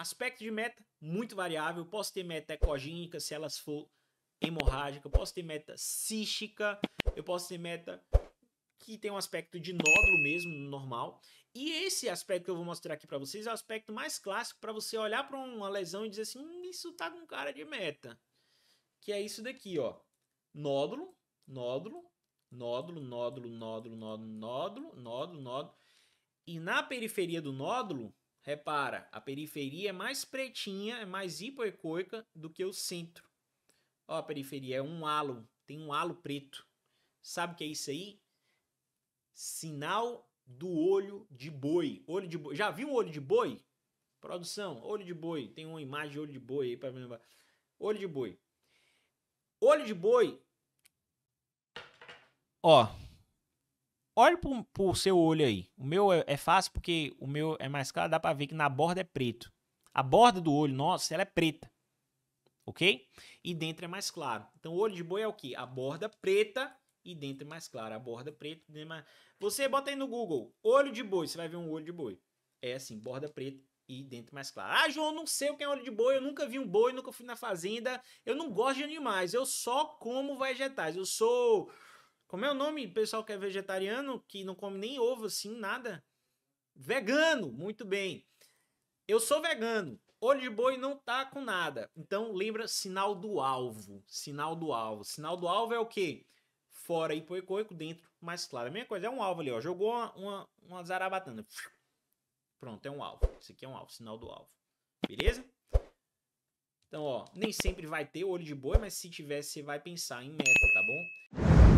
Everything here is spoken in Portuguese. Aspecto de meta, muito variável. Posso ter meta ecogênica, se elas for hemorrágica. Eu posso ter meta cística. Eu posso ter meta que tem um aspecto de nódulo mesmo, normal. E esse aspecto que eu vou mostrar aqui para vocês é o aspecto mais clássico para você olhar para uma lesão e dizer assim, isso tá com cara de meta. Que é isso daqui, ó. Nódulo, nódulo, nódulo, nódulo, nódulo, nódulo, nódulo, nódulo, nódulo. E na periferia do nódulo, repara, a periferia é mais pretinha, é mais hipoecoica do que o centro. Ó, a periferia é um halo, tem um halo preto. Sabe o que é isso aí? Sinal do olho de boi. Olho de boi. Já viu um olho de boi? Produção, olho de boi. Tem uma imagem de olho de boi aí para lembrar. Olho de boi. Olho de boi. Ó. Olha pro seu olho aí. O meu é fácil porque o meu é mais claro. Dá para ver que na borda é preto. A borda do olho, nossa, ela é preta. Ok? E dentro é mais claro. Então, o olho de boi é o quê? A borda preta e dentro é mais claro. A borda preta e dentro é mais... Você bota aí no Google, olho de boi, você vai ver um olho de boi. É assim, borda preta e dentro mais claro. Ah, João, não sei o que é olho de boi, eu nunca vi um boi, nunca fui na fazenda. Eu não gosto de animais, eu só como vegetais. Eu sou... Como é o nome, pessoal que é vegetariano, que não come nem ovo assim, nada? Vegano, muito bem. Eu sou vegano. Olho de boi não tá com nada. Então, lembra, sinal do alvo. Sinal do alvo. Sinal do alvo é o quê? Fora hipoecoico, dentro mais claro. A mesma coisa, é um alvo ali, ó. Jogou uma zarabatana. Pronto, é um alvo. Isso aqui é um alvo, sinal do alvo. Beleza? Então, ó, nem sempre vai ter olho de boi, mas se tiver, você vai pensar em meta, tá bom?